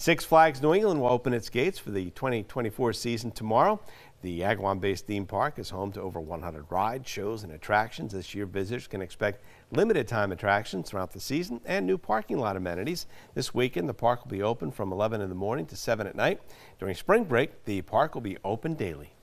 Six Flags New England will open its gates for the 2024 season tomorrow. The Agawam-based theme park is home to over 100 rides, shows, and attractions. This year, visitors can expect limited time attractions throughout the season and new parking lot amenities. This weekend, the park will be open from 11 in the morning to 7 at night. During spring break, the park will be open daily.